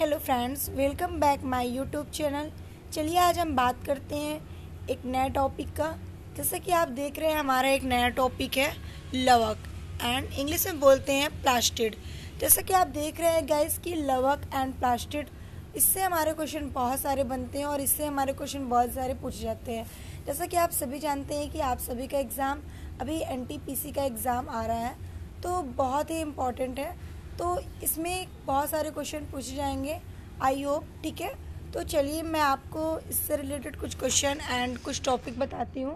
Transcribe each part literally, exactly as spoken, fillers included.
Hello friends, welcome back my YouTube channel. चलिए आज हम बात करते हैं एक नया टॉपिक का। जैसे कि आप देख रहे हैं हमारा एक नया टॉपिक है लवक एंड इंग्लिश में बोलते हैं प्लास्टिड। जैसे कि आप देख रहे हैं गाइस कि लवक एंड प्लास्टिड, इससे हमारे क्वेश्चन बहुत सारे बनते हैं और इससे हमारे क्वेश्चन बहुत सारे पूछे जाते हैं। जैसा कि आप सभी जानते हैं कि आप सभी का एग्ज़ाम अभी एन टी पी सी का एग्ज़ाम आ रहा है तो बहुत ही इम्पोर्टेंट है, तो इसमें बहुत सारे क्वेश्चन पूछे जाएंगे आई होप, ठीक है। तो चलिए मैं आपको इससे रिलेटेड कुछ क्वेश्चन एंड कुछ टॉपिक बताती हूँ।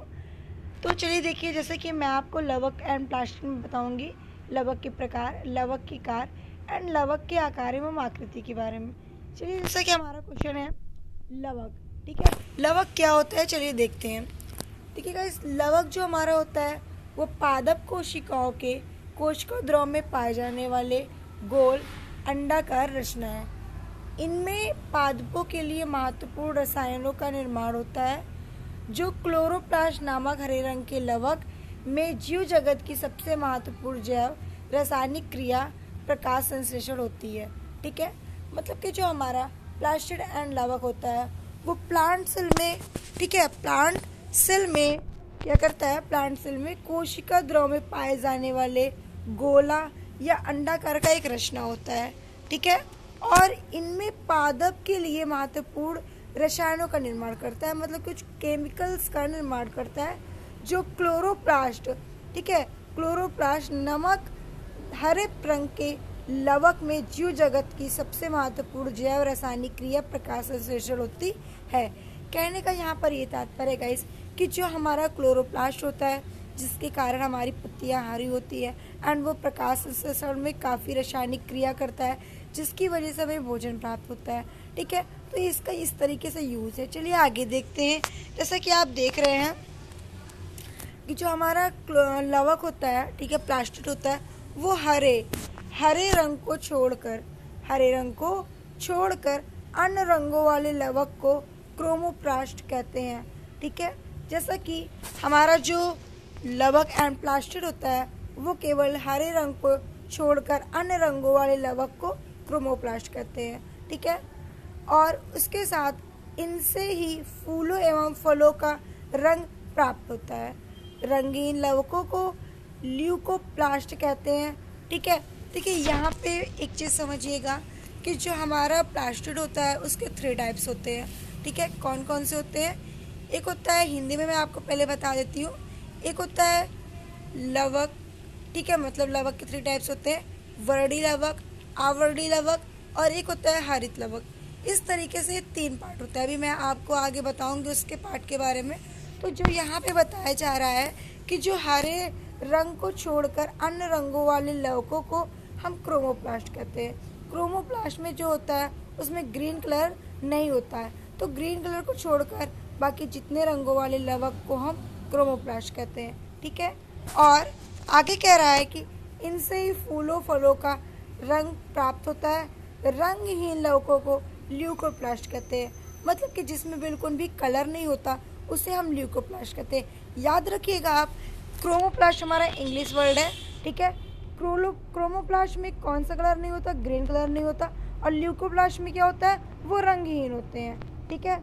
तो चलिए देखिए, जैसे कि मैं आपको लवक एंड प्लास्टिड में बताऊँगी लवक के प्रकार, लवक की कार एंड लवक के आकार एवं आकृति के बारे में। चलिए जैसे कि हमारा क्वेश्चन है लवक, ठीक है। लवक क्या होता है चलिए देखते हैं। ठीक है गाइस, लवक जो हमारा होता है वो पादप कोशिकाओं के कोशिकाद्रव में पाए जाने वाले गोल अंडाकार रचना है। इनमें पादपों के लिए महत्वपूर्ण रसायनों का निर्माण होता है जो क्लोरोप्लास्ट नामक हरे रंग के लवक में जीव जगत की सबसे महत्वपूर्ण जैव रासायनिक क्रिया प्रकाश संश्लेषण होती है, ठीक है। मतलब कि जो हमारा प्लास्टिड एंड लवक होता है वो प्लांट सेल में, ठीक है, प्लांट सेल में क्या करता है, प्लांट सेल में कोशिका द्रव में पाए जाने वाले गोला या अंडाकार का एक रचना होता है, ठीक है। और इनमें पादप के लिए महत्वपूर्ण रसायनों का निर्माण करता है, मतलब कुछ केमिकल्स का निर्माण करता है जो क्लोरोप्लास्ट, ठीक है, क्लोरोप्लास्ट नमक हरे रंग के लवक में जीव जगत की सबसे महत्वपूर्ण जैव रासायनिक क्रिया प्रकाश संश्लेषण होती है। कहने का यहाँ पर ये तात्पर्य गाइस कि जो हमारा क्लोरोप्लास्ट होता है जिसके कारण हमारी पत्तियां हरी होती है एंड वो प्रकाश संश्लेषण में काफ़ी रासायनिक क्रिया करता है जिसकी वजह से हमें भोजन प्राप्त होता है, ठीक है। तो इसका इस तरीके से यूज़ है। चलिए आगे देखते हैं। जैसा कि आप देख रहे हैं कि जो हमारा लवक होता है, ठीक है, प्लास्टिड होता है, वो हरे हरे रंग को छोड़कर हरे रंग को छोड़कर अन्य रंगों वाले लवक को क्रोमोप्लास्ट कहते हैं, ठीक है। जैसा कि हमारा जो लवक एंड प्लास्टिड होता है वो केवल हरे रंग को छोड़कर अन्य रंगों वाले लवक को क्रोमोप्लास्ट कहते हैं, ठीक है। और उसके साथ इनसे ही फूलों एवं फलों का रंग प्राप्त होता है। रंगीन लवकों को ल्यूकोप्लास्ट कहते हैं, ठीक है। देखिए यहाँ पे एक चीज़ समझिएगा कि जो हमारा प्लास्टिड होता है उसके थ्री टाइप्स होते हैं, ठीक है। कौन कौन से होते हैं? एक होता है, हिंदी में मैं आपको पहले बता देती हूँ, एक होता है लवक, ठीक है, मतलब लवक के थ्री टाइप्स होते हैं, वर्णी लवक, आवर्णी लवक और एक होता है हरित लवक। इस तरीके से तीन पार्ट होता है। अभी मैं आपको आगे बताऊंगी उसके पार्ट के बारे में। तो जो यहाँ पे बताया जा रहा है कि जो हरे रंग को छोड़कर अन्य रंगों वाले लवकों को हम क्रोमोप्लास्ट कहते हैं। क्रोमोप्लास्ट में जो होता है उसमें ग्रीन कलर नहीं होता है, तो ग्रीन कलर को छोड़कर बाकी जितने रंगों वाले लवक को हम क्रोमोप्लास्ट कहते हैं, ठीक है। और आगे कह रहा है कि इनसे ही फूलों फलों का रंग प्राप्त होता है। रंगहीन लवकों को ल्यूकोप्लास्ट कहते हैं, मतलब कि जिसमें बिल्कुल भी कलर नहीं होता उसे हम ल्यूकोप्लास्ट कहते हैं। याद रखिएगा आप, क्रोमोप्लास्ट हमारा इंग्लिश वर्ड है, ठीक है। क्रोलो क्रोमोप्लास्ट में कौन सा कलर नहीं होता? ग्रीन कलर नहीं होता। और ल्यूकोप्लास्ट में क्या होता है? वो रंगहीन होते हैं, ठीक है।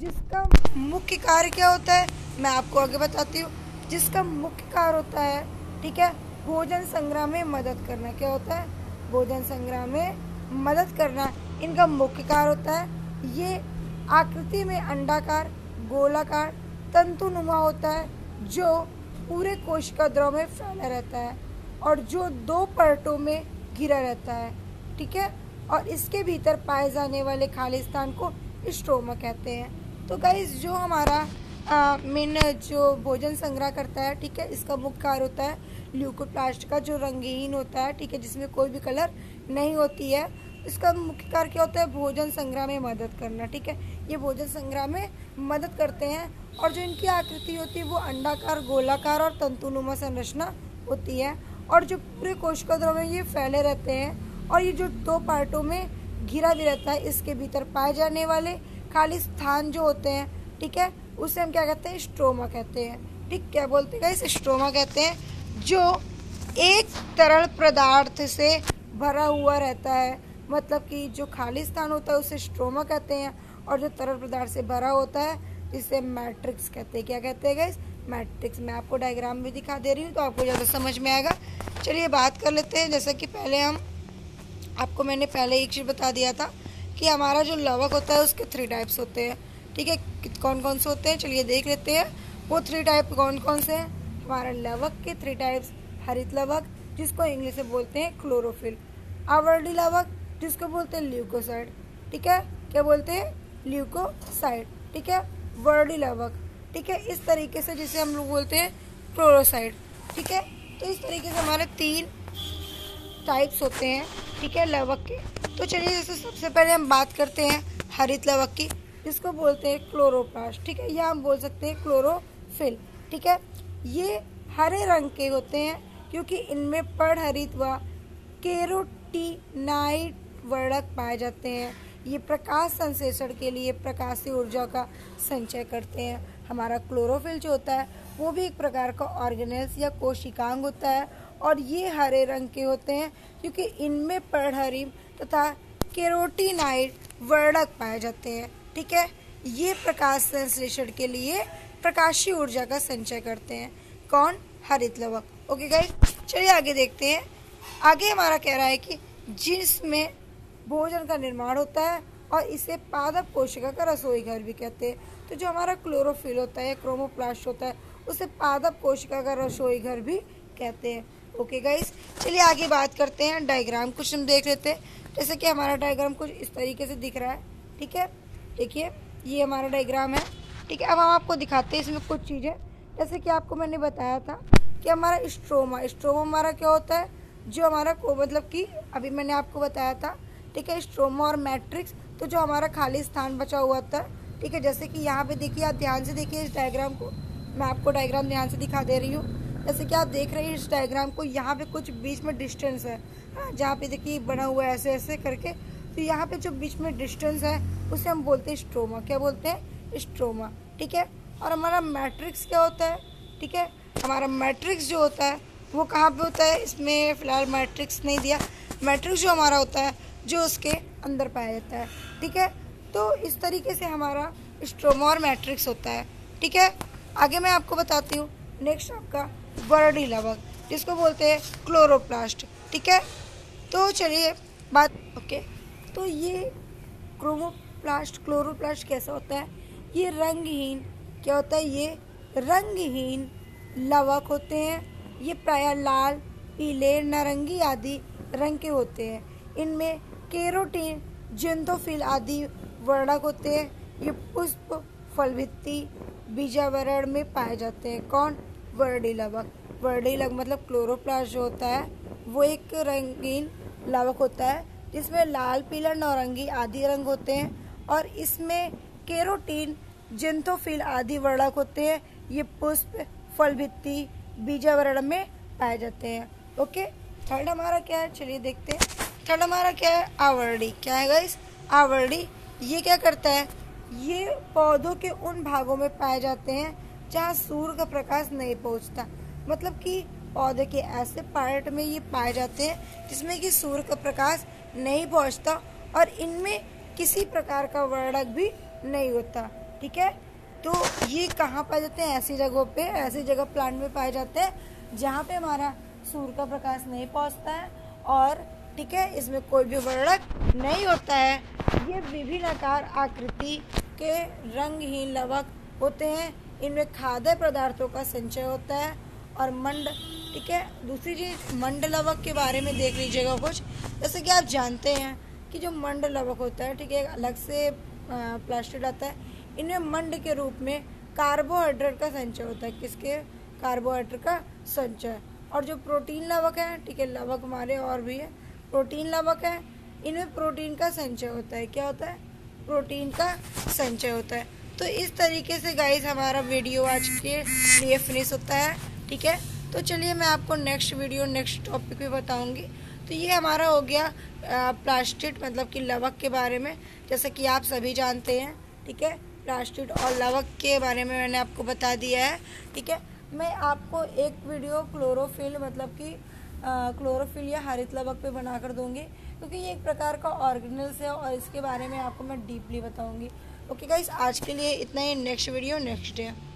जिसका मुख्य कार्य क्या होता है मैं आपको आगे बताती हूँ। जिसका मुख्य कार्य होता है, ठीक है, भोजन संग्रह में मदद करना। क्या होता है? भोजन संग्रह में मदद करना इनका मुख्य कार्य होता है। ये आकृति में अंडाकार, गोलाकार, तंतुनुमा होता है जो पूरे कोशिका द्रव में फैला रहता है और जो दो परतों में घिरा रहता है, ठीक है। और इसके भीतर पाए जाने वाले खाली स्थान को स्ट्रोमा कहते हैं। तो गाइस जो हमारा मेन जो भोजन संग्रह करता है, ठीक है, इसका मुख्य कार्य होता है ल्यूकोप्लास्ट का, जो रंगहीन होता है, ठीक है, जिसमें कोई भी कलर नहीं होती है। इसका मुख्य कार्य क्या होता है? भोजन संग्रह में मदद करना, ठीक है। ये भोजन संग्रह में मदद करते हैं। और जो इनकी आकृति होती है वो अंडाकार, गोलाकार और तंतुनुमा संरचना होती है और जो पूरे कोशिका द्रव्य में ये फैले रहते हैं और ये जो दो पार्टों में घिरा भी रहता है। इसके भीतर पाए जाने वाले खाली स्थान जो होते हैं, ठीक है, उसे हम क्या कहते हैं? स्ट्रोमा कहते हैं, ठीक। क्या बोलते हैं इसे? स्ट्रोमा कहते हैं। जो एक तरल पदार्थ से भरा हुआ रहता है मतलब कि जो खाली स्थान होता है उसे स्ट्रोमा कहते हैं, और जो तरल पदार्थ से भरा होता है इसे मैट्रिक्स कहते हैं। क्या कहते हैं गाइस? मैट्रिक्स। मैं आपको डायग्राम भी दिखा दे रही हूँ तो आपको ज़्यादा समझ में आएगा। चलिए बात कर लेते हैं। जैसा कि पहले हम आपको मैंने पहले एक चीज़ बता दिया था कि हमारा जो लवक होता है उसके थ्री टाइप्स होते हैं, ठीक है। कौन कौन से होते हैं चलिए देख लेते हैं। वो थ्री टाइप कौन कौन से हैं? हमारा लवक के थ्री टाइप्स, हरित लवक जिसको इंग्लिश में बोलते हैं क्लोरोफिल, आवर्णी लवक जिसको बोलते हैं ल्यूकोसाइड, ठीक है, क्या बोलते हैं ल्यूकोसाइड, ठीक है, वर्णी लवक, ठीक है, इस तरीके से जिसे हम लोग बोलते हैं क्लोरोसाइड, ठीक है। तो इस तरीके से हमारे तीन टाइप्स होते हैं, ठीक है, लवक के। तो चलिए जैसे सबसे पहले हम बात करते हैं हरित लवक की, जिसको बोलते हैं क्लोरोप्लास्ट, ठीक है, या हम बोल सकते हैं क्लोरोफिल, ठीक है। ये हरे रंग के होते हैं क्योंकि इनमें पर्णहरित व कैरोटीनॉइड वर्णक पाए जाते हैं। ये प्रकाश संश्लेषण के लिए प्रकाशीय ऊर्जा का संचय करते हैं। हमारा क्लोरोफिल जो होता है वो भी एक प्रकार का ऑर्गेनेल्स या कोशिकांग होता है, और ये हरे रंग के होते हैं क्योंकि इनमें पर्णहरित तथा कैरोटीनॉइड वर्णक पाए जाते हैं, ठीक है। ये प्रकाश संश्लेषण के लिए प्रकाशीय ऊर्जा का संचय करते हैं। कौन? हरित लवक। ओके गाइस, चलिए आगे देखते हैं। आगे हमारा कह रहा है कि जिसमें भोजन का निर्माण होता है और इसे पादप कोशिका का रसोई घर भी कहते हैं। तो जो हमारा क्लोरोफिल होता है, क्रोमोप्लास्ट होता है, उसे पादप कोशिका का रसोई घर भी कहते हैं। ओके गाइस, चलिए आगे बात करते हैं। डायग्राम कुछ हम देख लेते हैं। जैसे कि हमारा डायग्राम कुछ इस तरीके से दिख रहा है, ठीक है, देखिए ये हमारा डायग्राम है, ठीक है। अब हम आपको दिखाते हैं इसमें कुछ चीज़ें। जैसे कि आपको मैंने बताया था कि हमारा स्ट्रोमा, स्ट्रोमा हमारा क्या होता है? जो हमारा को मतलब कि अभी मैंने आपको बताया था, ठीक है, स्ट्रोमा और मैट्रिक्स। तो जो हमारा खाली स्थान बचा हुआ होता है, ठीक है, जैसे कि यहाँ पे देखिए, आप ध्यान से देखिए इस डायग्राम को। मैं आपको डायग्राम ध्यान से दिखा दे रही हूँ। जैसे कि आप देख रहे हैं इस डायग्राम को, यहाँ पर कुछ बीच में डिस्टेंस है, जहाँ पर देखिए बना हुआ है ऐसे ऐसे करके। तो यहाँ पर जो बीच में डिस्टेंस है उसे हम बोलते हैं स्ट्रोमा। क्या बोलते हैं? स्ट्रोमा, ठीक है। और हमारा मैट्रिक्स क्या होता है? ठीक है, हमारा मैट्रिक्स जो होता है वो कहाँ पे होता है? इसमें फ़िलहाल मैट्रिक्स नहीं दिया। मैट्रिक्स जो हमारा होता है जो उसके अंदर पाया जाता है, ठीक है। तो इस तरीके से हमारा स्ट्रोमा और मैट्रिक्स होता है, ठीक है। आगे मैं आपको बताती हूँ। नेक्स्ट आपका वर्णी लवक जिसको बोलते हैं क्लोरोप्लास्ट, ठीक है। तो चलिए बात ओके तो ये क्रोमोप्लास्ट क्लोरोप्लास्ट कैसा होता है? ये रंगहीन क्या होता है? ये रंगहीन लवक होते हैं। ये प्रायः लाल, पीले, नारंगी आदि रंग के होते हैं। इनमें कैरोटीन, जैंथोफिल आदि वर्णक होते हैं। ये पुष्प, फलभित्ति, बीजावरण में पाए जाते हैं। कौन? वर्णी लवक। वर्णी लवक मतलब क्लोरोप्लास्ट जो होता है वो एक रंगीन लवक होता है जिसमें लाल, पीला, नारंगी आदि रंग होते हैं, और इसमें कैरोटीन, जैंथोफिल आदि वर्णक होते हैं। ये पुष्प, फलभित्ति, बीजावरण में पाए जाते हैं। ओके, थर्ड हमारा क्या है? चलिए देखते हैं। थर्ड हमारा क्या है? आवर्णी। क्या है गाइस? आवर्णी। ये क्या करता है? ये पौधों के उन भागों में पाए जाते हैं जहाँ सूर्य का प्रकाश नहीं पहुँचता। मतलब कि पौधे के ऐसे पार्ट में ये पाए जाते हैं जिसमें कि सूर्य का प्रकाश नहीं पहुँचता, और इनमें किसी प्रकार का वर्णक भी नहीं होता, ठीक है। तो ये कहाँ पाए जाते हैं? ऐसी जगहों पे, ऐसी जगह प्लांट में पाए जाते हैं जहाँ पे हमारा सूर्य का प्रकाश नहीं पहुँचता है, और ठीक है इसमें कोई भी वर्णक नहीं होता है। ये विभिन्न आकार आकृति के रंगहीन लवक होते हैं। इनमें खाद्य पदार्थों का संचय होता है और मंड, ठीक है। दूसरी चीज़ मंड लवक के बारे में देख लीजिएगा कुछ। जैसे कि आप जानते हैं कि जो मंड लवक होता है, ठीक है, अलग से प्लास्टिड आता है। इनमें मंड के रूप में कार्बोहाइड्रेट का संचय होता है। किसके? कार्बोहाइड्रेट का संचय। और जो प्रोटीन लवक है, ठीक है, लवक हमारे और भी है, प्रोटीन लवक है। इनमें प्रोटीन का संचय होता है। क्या होता है? प्रोटीन का संचय होता है। तो इस तरीके से गाइस हमारा वीडियो आज के लिए फिनिश होता है, ठीक है। तो चलिए मैं आपको नेक्स्ट वीडियो नेक्स्ट टॉपिक भी बताऊँगी। तो ये हमारा हो गया प्लास्टिड मतलब कि लवक के बारे में। जैसे कि आप सभी जानते हैं, ठीक है, प्लास्टिड और लवक के बारे में मैंने आपको बता दिया है, ठीक है। मैं आपको एक वीडियो क्लोरोफिल मतलब कि क्लोरोफिल या हरित लवक पे बनाकर दूंगी। क्योंकि ये एक प्रकार का ऑर्गेनल्स है और इसके बारे में आपको मैं डीपली बताऊंगी। ओके गाइस, आज के लिए इतना ही। Next video next day.